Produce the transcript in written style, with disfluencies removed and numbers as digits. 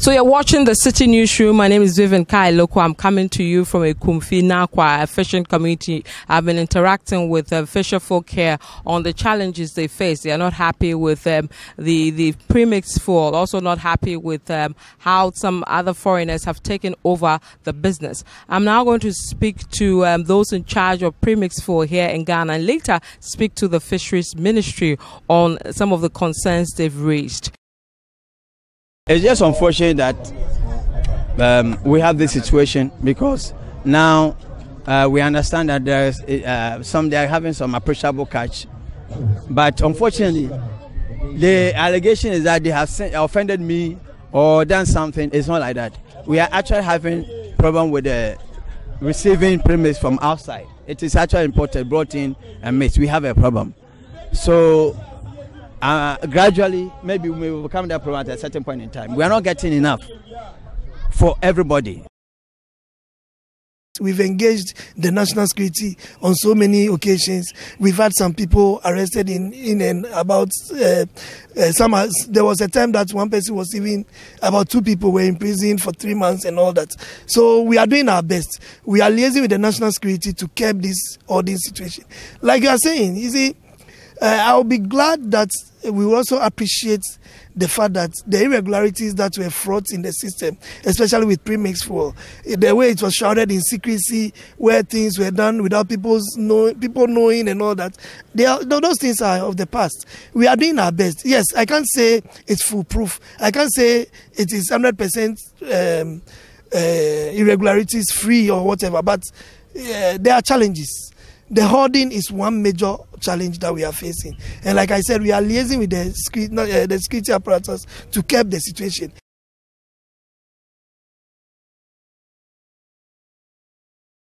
So you're watching the Citi Newsroom. My name is Vivian Kai Lokwa. I'm coming to you from a Kumfi Nakwa, a fishing community. I've been interacting with fisher folk here on the challenges they face. They are not happy with the premix fuel, also not happy with how some other foreigners have taken over the business. I'm now going to speak to those in charge of premix fuel here in Ghana, and later speak to the Fisheries Ministry on some of the concerns they've raised. It's just unfortunate that we have this situation, because now we understand that there's some, they are having some appreciable catch, but unfortunately the allegation is that they have offended me or done something. It's not like that. We are actually having problem with the receiving premix from outside. It is actually imported, brought in and mixed. We have a problem. So gradually, maybe we will become that problem at a certain point in time. We are not getting enough for everybody. We've engaged the national security on so many occasions. We've had some people arrested in and about. There was a time that one person was even, about two people were in prison for 3 months and all that. So we are doing our best. We are liaising with the national security to curb this this situation. Like you are saying, you see, I'll be glad that we also appreciate the fact that the irregularities that were fraught in the system, especially with premix fuel, the way it was shrouded in secrecy, where things were done without people knowing and all that, those things are of the past. We are doing our best. Yes, I can't say it's foolproof. I can't say it is 100% irregularities free or whatever, but there are challenges. The hoarding is one major challenge that we are facing. And like I said, we are liaising with the security apparatus to curb the situation.